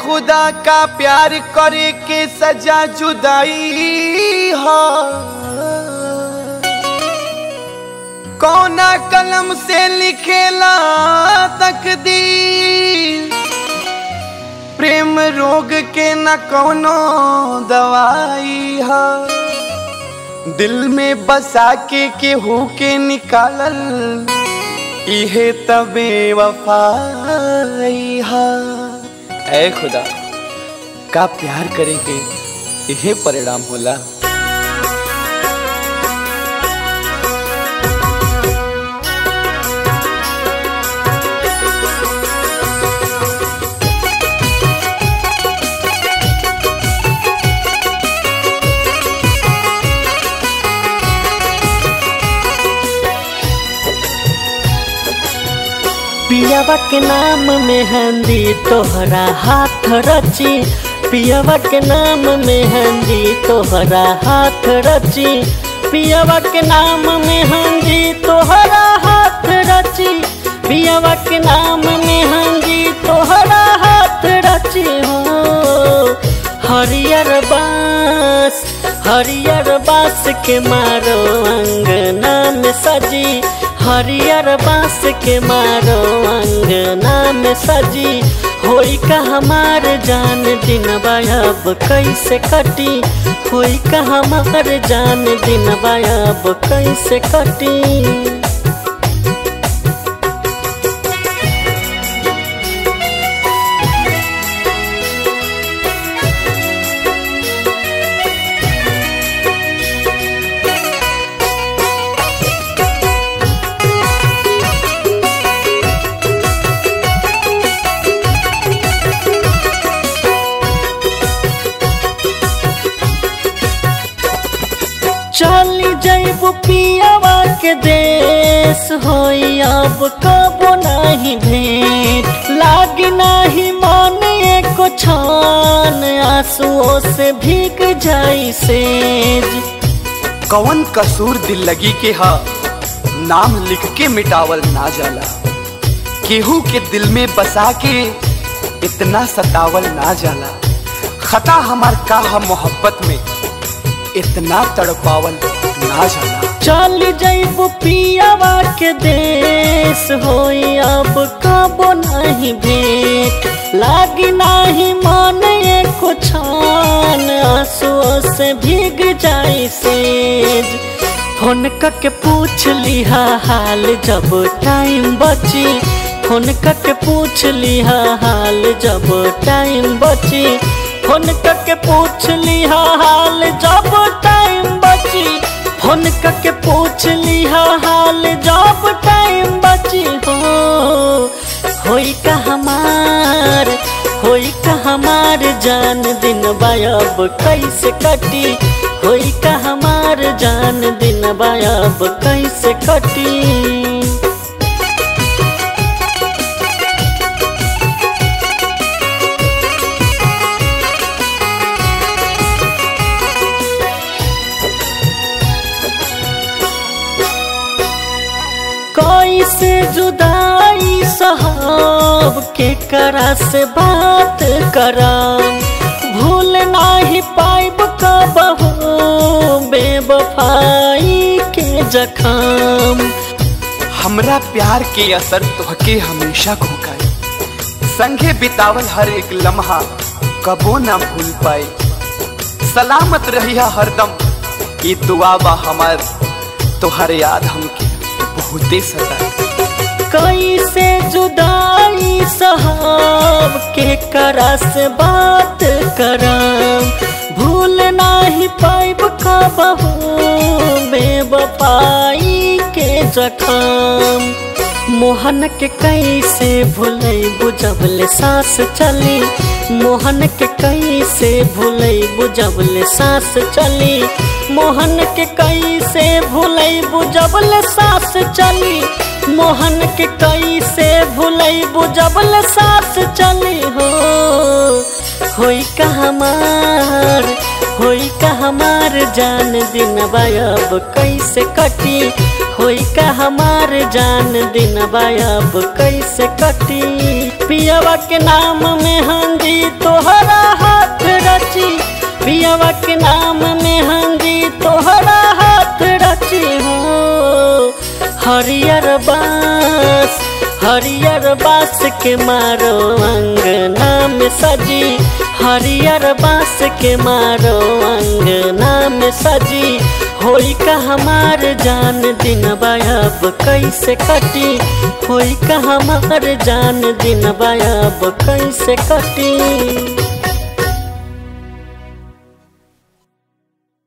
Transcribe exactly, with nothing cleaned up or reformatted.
खुदा का प्यार करे के सजा जुदाई हो, कौना कलम से लिखेला तकदीर, प्रेम रोग के न कोनो दवाई हो, दिल में बसा के के होके निकालल इहे तबे वफाई हा। ऐ खुदा का प्यार करे के इहे परिणाम होला। पियावा के नाम में हंदी तोहरा हाथ रची, पियावा के नाम में हंदी तोहरा हाथ रची, पियावा के नाम में हंदी तोहरा हाथ रची, पियावा के नाम में हंदी तोहरा हाथ रची हो। हरियर बाँस हरियर बाँस के मारो अंगना में सजी, हरियर बाँस के मारो अंगना में सजी, होई का हमार जान दिनवा अब कैसे कटी, होई का हमार जान दिनवा अब कैसे कटी। चली जैबू पियावा के देश होई अब कबो नहीं भेंट, लागी नहीं माने को छान, आंसुओं से भीग जाई सेज। कौन कसूर दिल लगी के हा नाम लिख के मिटावल ना जाला, केहू के दिल में बसा के इतना सतावल ना जाला, खता हमार का हा मोहब्बत में इतना तड़पावल ना जाना। चली जैबू पियावा के देश होई अब कबो नहीं भेंट, लागी नहीं माने को छान, आंसुओं से भीग जाई सेज। फोन करके पूछ लिहा हाल जब टाइम बची, फोन करके पूछ लिहा हाल जब टाइम बची, फोन करके पूछ लिहा हाल जब टाइम बची, फोन करके पूछ लिहा हाल जब टाइम बची हो। होई का हमार होई का हमार जान दिनवा अब कैसे कटी, होई का हमार जान दिनवा अब कैसे कटी। कोई से जुदाई साहब के करा से बात करा, भूल नाही पाइब कब हो बेवफाई के जखाम, हमरा प्यार के असर तोहके हमेशा खोकाई, संगे बितावल हर एक लम्हा कबो ना भूल पाए, सलामत रहिया हरदम ये दुआ बा हमार तोहर याद हमके बहुते सताए। कैसे जुदाई साहब के करा से बात करा, भूल नाही पाइब कब हो बेवफाई के जखाम, मोहन के कैसे भूलैबू जबले सांस चली, मोहन के कैसे भूलैबू जबले सांस चली, मोहन के कैसे भूलैबू जबले सांस चली, मोहन के कैसे भूलैबू जबले सांस चली हो। होई का हमार होई का हमार जान दिनवा अब कैसे कटी, होई का हमार जान दिनवा अब कैसे कटी। पियावा के नाम में हांजी तोहरा हाथ रची, पियावा के नाम में हांजी तोहरा हाथ रची हो। हरियर बाँस हरियर बाँस के मारो अंगना में सजी, हरियर बाँस के मारो अंगना में सजी। होली का हमार जान दिन बायब कैसे कटी, होली का हमार जान दिन बायब कैसे कटी।